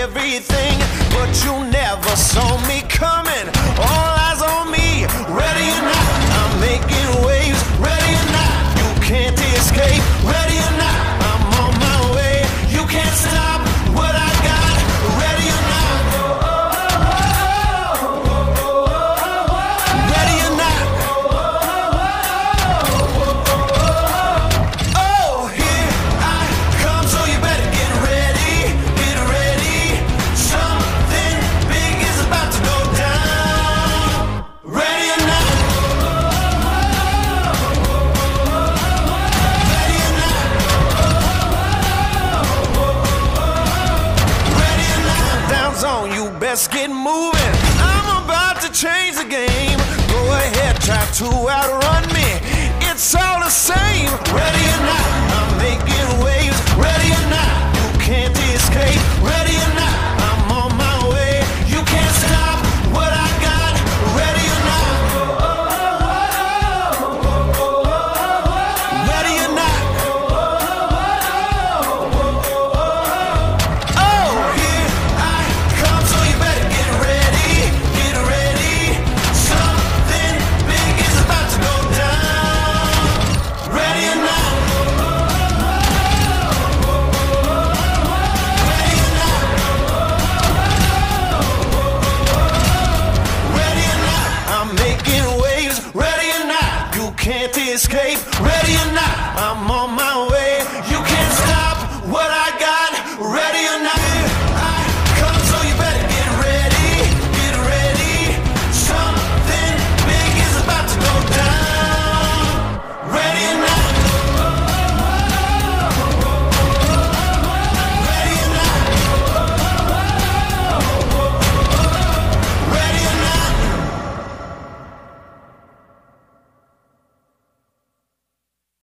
everything, but you never saw me coming. All eyes on me, ready or not, I'm making waves. Ready or not, you can't escape. Ready or not, I'm on my way. You can't stop what I got. Ready or not, ready or not. Oh, here I come, so you better get ready, get ready. Something big is about to go down. Ready or not. On, you best get moving. I'm about to change the game. Go ahead, try to outrun me. It's all the same. Ready or not, I'm making way.